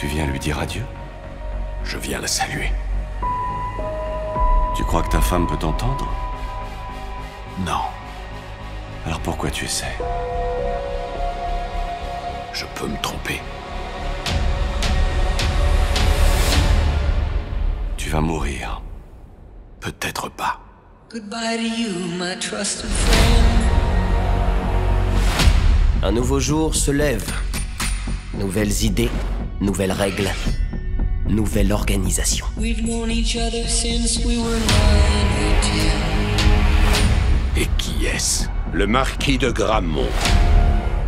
Tu viens lui dire adieu? Je viens la saluer. Tu crois que ta femme peut t'entendre? Non. Alors pourquoi tu essaies? Je peux me tromper. Tu vas mourir. Peut-être pas. Un nouveau jour se lève. Nouvelles idées, nouvelles règles, nouvelle organisation. Et qui est-ce? Le Marquis de Grammont.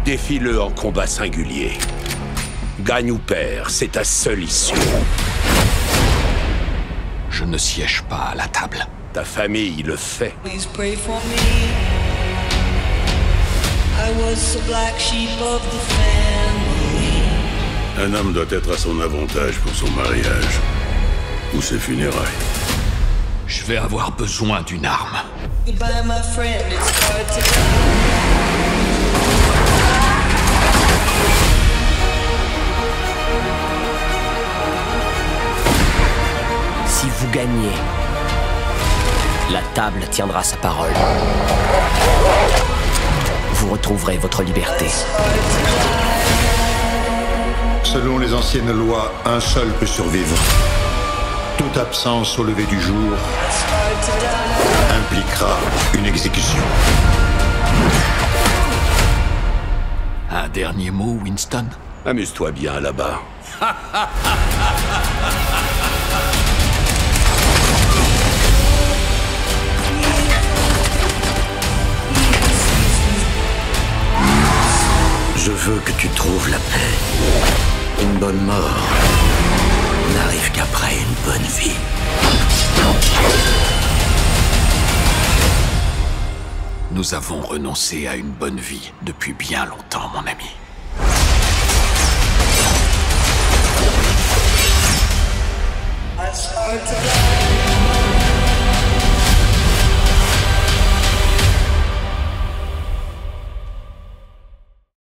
Défie-le en combat singulier. Gagne ou perd, c'est ta seule issue. Je ne siège pas à la table. Ta famille le fait. Un homme doit être à son avantage pour son mariage ou ses funérailles. Je vais avoir besoin d'une arme. Si vous gagnez, la table tiendra sa parole. Vous retrouverez votre liberté. Selon les anciennes lois, un seul peut survivre. Toute absence au lever du jour impliquera une exécution. Un dernier mot, Winston? Amuse-toi bien là-bas. Je veux que tu trouves la paix. Une bonne mort n'arrive qu'après une bonne vie. Nous avons renoncé à une bonne vie depuis bien longtemps, mon ami.